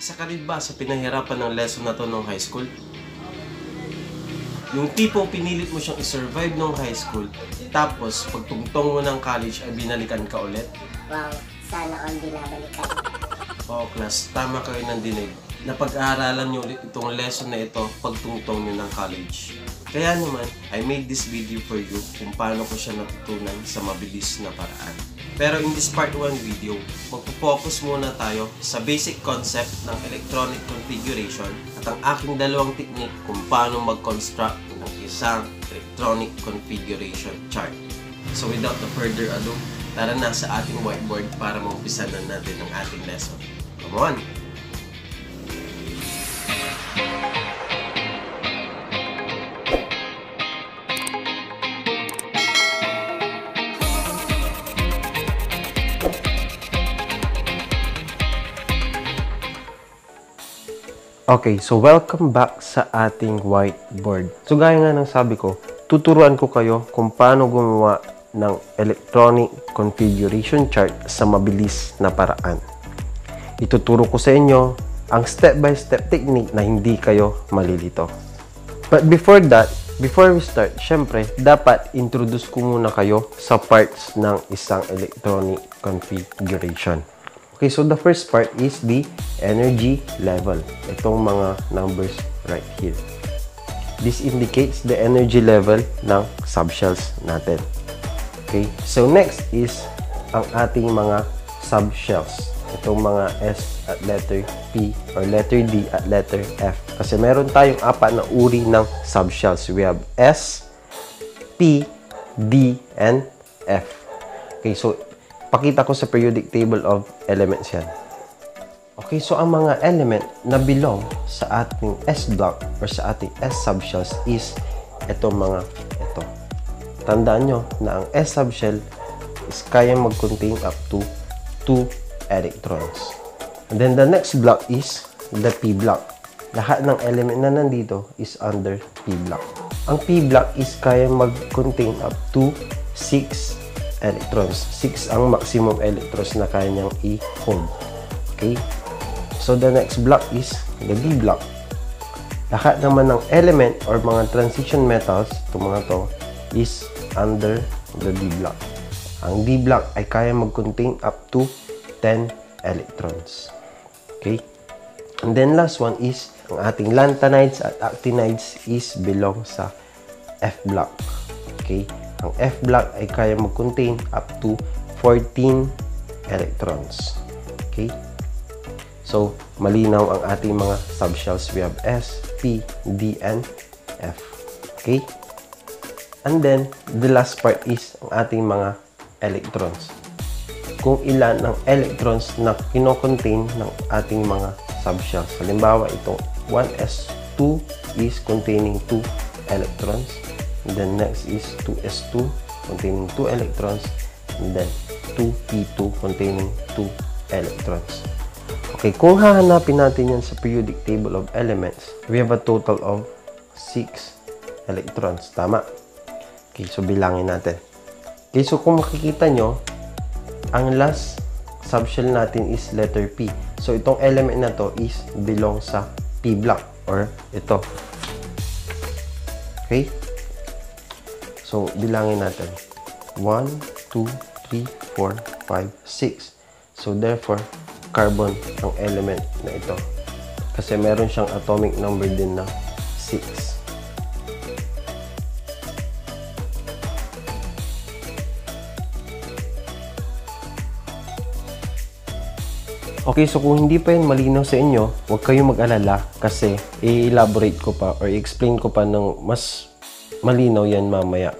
Isa ka rin ba sa pinahirapan ng lesson na to nung high school? Yung tipong pinilit mo siyang i-survive nung high school, tapos pagtungtong mo ng college ay binalikan ka ulit? Wow, sana all binabalikan. Oo, class, tama kayo ng dinig. Napag-aaralan nyo ulit itong lesson na ito pagtungtong nyo ng college. Kaya naman, I made this video for you kung paano ko siya natutunan sa mabilis na paraan. Pero in this part 1 video, magpo-focus muna tayo sa basic concept ng electronic configuration at ang aking dalawang technique kung paano mag-construct ng isang electronic configuration chart. So without the further ado, tara na sa ating whiteboard para maumpisan na natin ang ating lesson. Come on! Okay, so welcome back sa ating whiteboard. So gaya nga ng sabi ko, tuturuan ko kayo kung paano gumawa ng electronic configuration chart sa mabilis na paraan. Ituturo ko sa inyo ang step-by-step technique na hindi kayo malilito. But before we start, syempre, dapat introduce ko muna kayo sa parts ng isang electronic configuration. Okay, so the first part is the energy level. Itong mga numbers right here. This indicates the energy level ng subshells natin. Okay, so next is ang ating mga subshells. Itong mga S at letter P or letter D at letter F. Kasi meron tayong apat na uri ng subshells. We have S, P, D, and F. Okay, so pakita ko sa periodic table of elements yan. Okay, so ang mga element na belong sa ating S block or sa ating S subshells is itong mga ito. Tandaan nyo na ang S subshell is kaya mag-contain up to 2 electrons. And then the next block is the P block. Lahat ng element na nandito is under P block. Ang P block is kaya mag-contain up to 6 electrons. 6 ang maximum electrons na kaya niyang i-hold. Okay? So, the next block is the D block. Lahat naman ng element or mga transition metals, itong mga to, is under the D block. Ang D block ay kaya mag-contain up to 10 electrons. Okay? And then, last one is, ang ating lanthanides at actinides is belong sa F block. Okay? Ang F block ay kaya mag-contain up to 14 electrons. Okay? So, malinaw ang ating mga subshells. We have S, P, D, and F. Okay? And then, the last part is ang ating mga electrons. Kung ilan ng electrons na kinocontain ng ating mga subshells. Halimbawa, itong 1s2 is containing 2 electrons. And then next is 2s2 containing 2 electrons, and then 2p2 containing 2 electrons. Okay, kung hahanapin natin yan sa periodic table of elements, we have a total of 6 electrons. Tama? Okay, so bilangin natin. Okay, so kung makikita nyo, ang last subshell natin is letter P. So itong element na to is belong sa P block or ito. Okay? So, bilangin natin. 1, 2, 3, 4, 5, 6. So, therefore, carbon ang element na ito. Kasi meron siyang atomic number din na 6. Okay, so kung hindi pa yun malinaw sa inyo, huwag kayong mag-alala kasi i-elaborate ko pa or i-explain ko pa ng mas malinaw yan mamaya.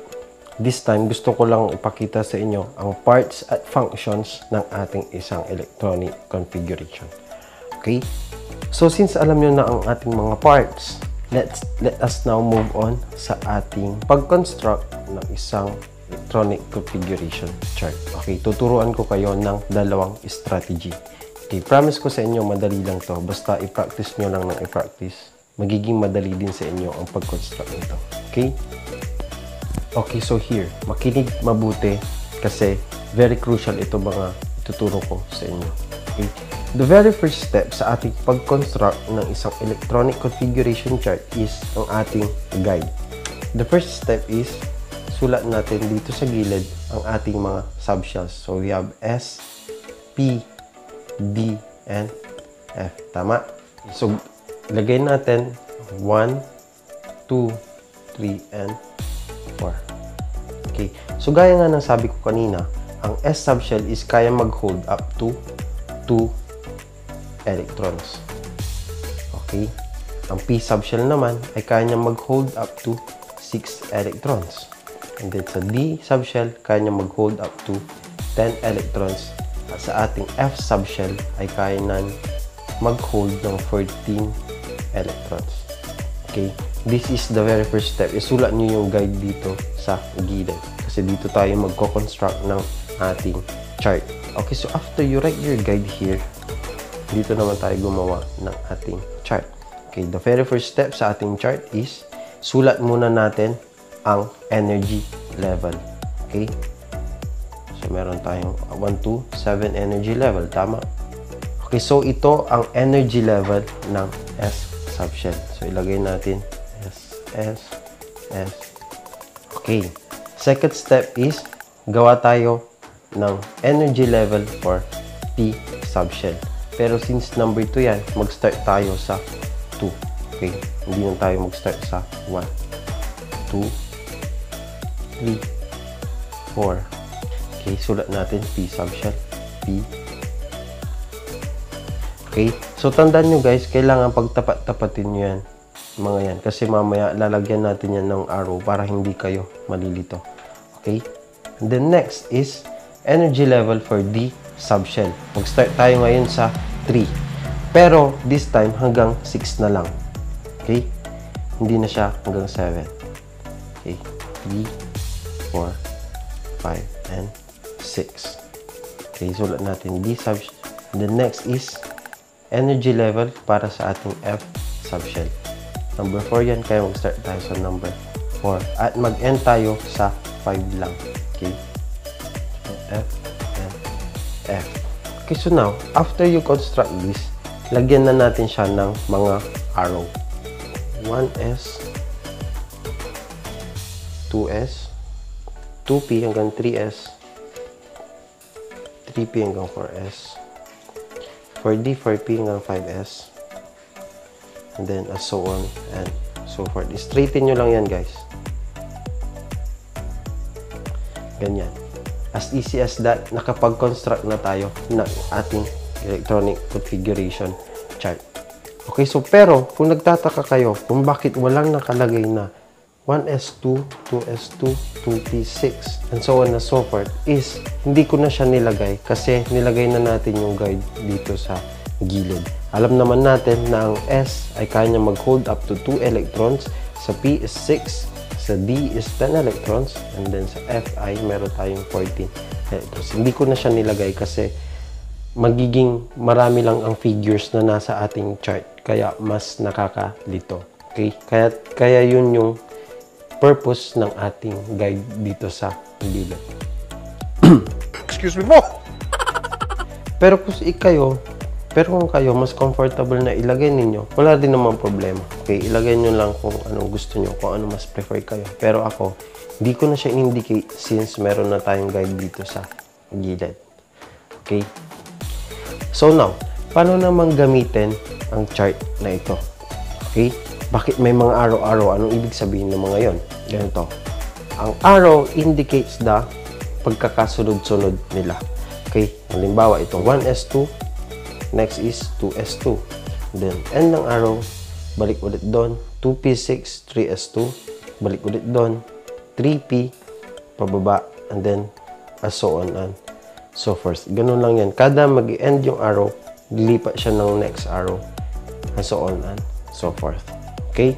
This time, gusto ko lang ipakita sa inyo ang parts at functions ng ating isang electronic configuration. Okay? So, since alam nyo na ang ating mga parts, let us now move on sa ating pag-construct ng isang electronic configuration chart. Okay, tuturuan ko kayo ng dalawang strategy. Okay, promise ko sa inyo, madali lang to. Basta i-practice nyo lang ng i-practice. Magiging madali din sa inyo ang pag-construct nito. Okay? Okay, so here, makinig mabuti kasi very crucial ito mga ituturo ko sa inyo. Okay? The very first step sa ating pag-construct ng isang electronic configuration chart is ang ating guide. The first step is sulat natin dito sa gilid ang ating mga subshells. So we have S, P, D, and F. Tama? So lagay natin 1, 2, 3, and 4. Okay. So gaya nga ng sabi ko kanina, ang S subshell is kaya mag-hold up to 2 electrons. Okay? Ang P subshell naman ay kaya niya mag-hold up to 6 electrons. And then sa D subshell, kaya niya mag-hold up to 10 electrons. At sa ating F subshell ay kaya na mag-hold ng 14 electrons. Okay? This is the very first step. Isulat nyo yung guide dito sa gilid. Kasi dito tayo magko-construct ng ating chart. Okay, so after you write your guide here, dito naman tayo gumawa ng ating chart. Okay, the very first step sa ating chart is sulat muna natin ang energy level. Okay? So, meron tayong 1, 2, 7 energy level. Tama? Okay, so ito ang energy level ng S subshell. So, ilagay natin S, S, S. Okay. Second step is, gawa tayo ng energy level for P subshell. Pero since number 2 yan, mag-start tayo sa 2. Okay? Hindi na tayo mag-start sa 1. 2, 3, 4. Okay, sulat natin P subshell. P. Okay? So, tandaan nyo guys, kailangan pagtapat-tapatin nyo yan. Mga yan. Kasi mamaya, lalagyan natin yan ng arrow para hindi kayo malilito. Okay? And then next is energy level for D subshell. Mag-start tayo ngayon sa 3. Pero, this time, hanggang 6 na lang. Okay? Hindi na siya hanggang 7. Okay? 3, 4, 5, and 6. Okay? Sulat natin D subshell. And then next is energy level para sa ating F subshell. Number 4 yan, kaya mag-start tayo sa number 4. At mag-end tayo sa 5 lang. Okay? F, F, F. Okay, so now, after you construct this, lagyan na natin siya ng mga arrow. 1S, 2S, 2P hanggang 3S, 3P hanggang 4S, 4D, 4P hanggang 5S. And then, as so on and so forth. Straighten nyo lang yan, guys. Ganyan. As easy as that, nakapag-construct na tayo ng ating electronic configuration chart. Okay, so pero, kung nagtataka kayo kung bakit walang nakalagay na 1S2, 2S2, 2P6, and so on and so forth, is hindi ko na siya nilagay kasi nilagay na natin yung guide dito sa gilid. Alam naman natin na ang S ay kaya niya mag-hold up to 2 electrons, sa P is 6, sa D is 10 electrons, and then sa F ay meron tayong 14 electrons. Hindi ko na siya nilagay kasi magiging marami lang ang figures na nasa ating chart, kaya mas nakakalito. Okay? Kaya yun yung purpose ng ating guide dito sa gilid. Excuse me mo! Pero kung kayo, mas comfortable na ilagay ninyo, wala din naman problema. Okay, ilagay nyo lang kung anong gusto nyo, kung ano mas prefer kayo. Pero ako, hindi ko na siya indicate since meron na tayong guide dito sa gilid. Okay? So now, paano naman gamitin ang chart na ito? Okay? Bakit may mga arrow-arrow? Anong ibig sabihin ng mga yon? Ganito. Ang arrow indicates the pagkakasunod-sunod nila. Okay? Halimbawa, itong 1S2, next is 2S2. Then, end ng arrow, balik ulit doon. 2P6, 3S2, balik ulit doon. 3P, pababa. And then, as so on and so forth. Ganun lang yan. Kada mag-end yung arrow, lilipat siya ng next arrow. And so on and so forth. Okay?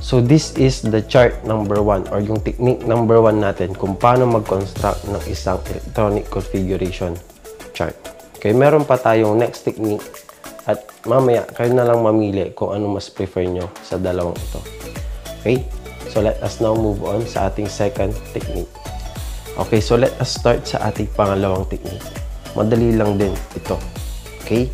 So, this is the chart number 1 or yung technique number 1 natin kung paano mag-construct ng isang electronic configuration chart. Okay, meron pa tayong next technique at mamaya kayo na lang mamili kung ano mas prefer nyo sa dalawang ito. Okay, so let us now move on sa ating second technique. Okay, so let us start sa ating pangalawang technique. Madali lang din ito. Okay?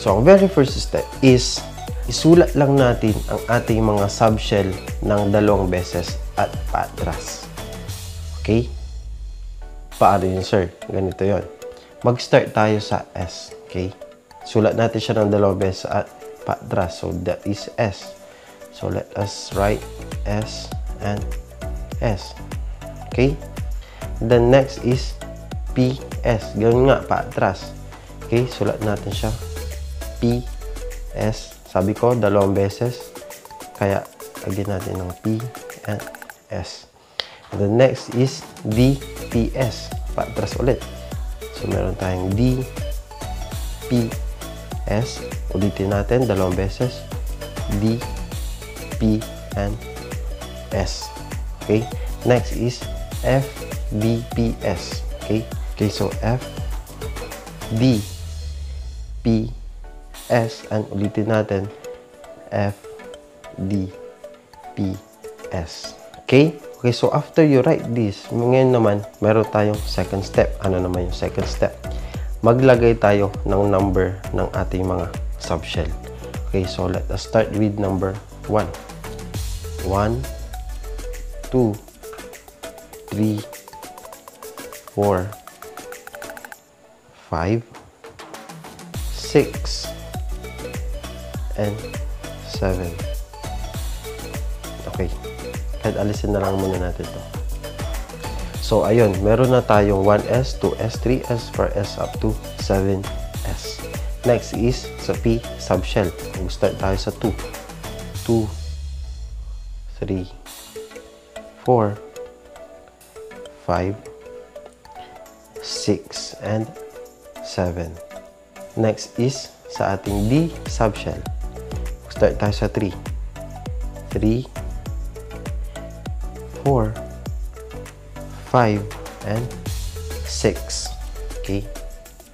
So, ang very first step is isulat lang natin ang ating mga subshell ng 2 beses at paatras. Okay? Paano yun, sir? Ganito yun. Mag-start tayo sa S. Okay? Sulat natin siya ng 2 beses at paatras. So, that is S. So, let us write S and S. Okay? Then, next is P, S. Ganun nga, paatras. Okay? Sulat natin siya. P, S. Sabi ko, 2 beses. Kaya, lagyan natin ng P and S. The next is D, P, S. Patras ulit. So, meron tayong D, P, S. Ulitin natin, 2 beses. D, P, and S. Okay? Next is F, D, P, S. Okay? Okay, so F, D, P, S. And ulitin natin, F, D, P, S. Okay? Okay, so after you write this, ngayon naman, meron tayong second step. Ano naman yung second step? Maglagay tayo ng number ng ating mga subshell. Okay, so let us start with number 1. 1, 2, 3, 4, 5, 6, and 7. Okay. Kahit alisin na lang muna natin ito. So, ayun. Meron na tayong 1S, 2S, 3S, 4S, up to 7S. Next is sa P, subshell. Mag-start tayo sa 2. 2, 3, 4, 5, 6, and 7. Next is sa ating D, subshell. Mag-start tayo sa 3. 3, 4, 5, and 6. Okay?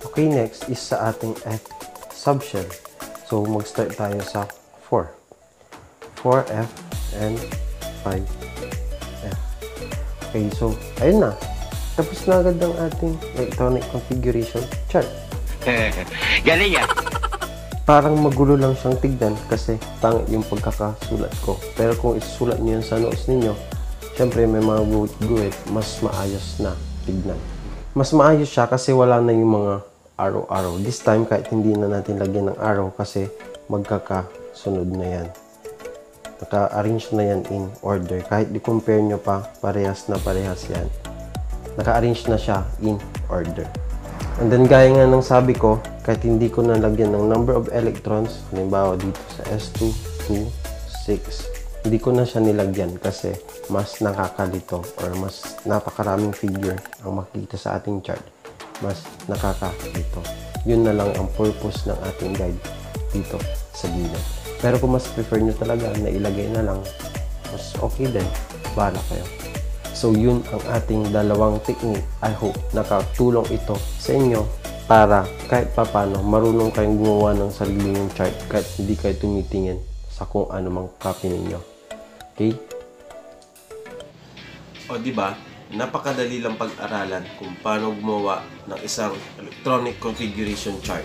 Okay, next is sa ating F subshell. So, mag-start tayo sa 4. 4F and 5F. Okay, so, ayun na. Tapos na agad ang ating electronic configuration chart. Galing yan! Parang magulo lang siyang tignan kasi pangit yung pagkakasulat ko. Pero kung isusulat niyo yan sa notes ninyo, siyempre, may mga guhit, mas maayos na tignan. Mas maayos siya kasi wala na yung mga arrow-arrow. This time, kahit hindi na natin lagyan ng arrow kasi magkakasunod na yan. Naka-arrange na yan in order. Kahit i-compare nyo pa, parehas na parehas yan. Naka-arrange na siya in order. And then, gaya nga ng sabi ko, kahit hindi ko na lagyan ng number of electrons, halimbawa dito sa S2, 2, 6, hindi ko na siya nilagyan kasi mas nakakalito or mas napakaraming figure ang makikita sa ating chart. Mas nakakalito. Yun na lang ang purpose ng ating guide dito sa gilid. Pero kung mas prefer nyo talaga na ilagay na lang, mas okay din. Bahala kayo. So yun ang ating dalawang technique. I hope nakatulong ito sa inyo para kahit papano marunong kayong gumawa ng sarili ng chart kahit hindi kayo tumitingin sa kung ano mang copy ninyo. Okay? O diba, napakadali lang pag-aralan kung paano gumawa ng isang electronic configuration chart.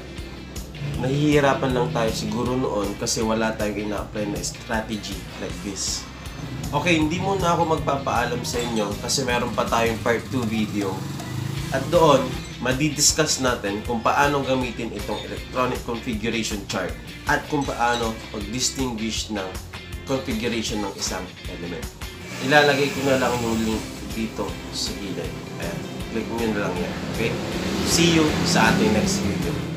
Nahihirapan lang tayo siguro noon kasi wala tayong ina-apply na strategy like this. Okay, hindi muna ako magpapaalam sa inyo kasi meron pa tayong part 2 video. At doon, madidiscuss natin kung paano gamitin itong electronic configuration chart at kung paano mag-distinguish ng configuration ng isang element. Ilalagay ko na lang yung link dito sa gilid. Ayan. Click nyo na lang yan. Okay? See you sa ating next video.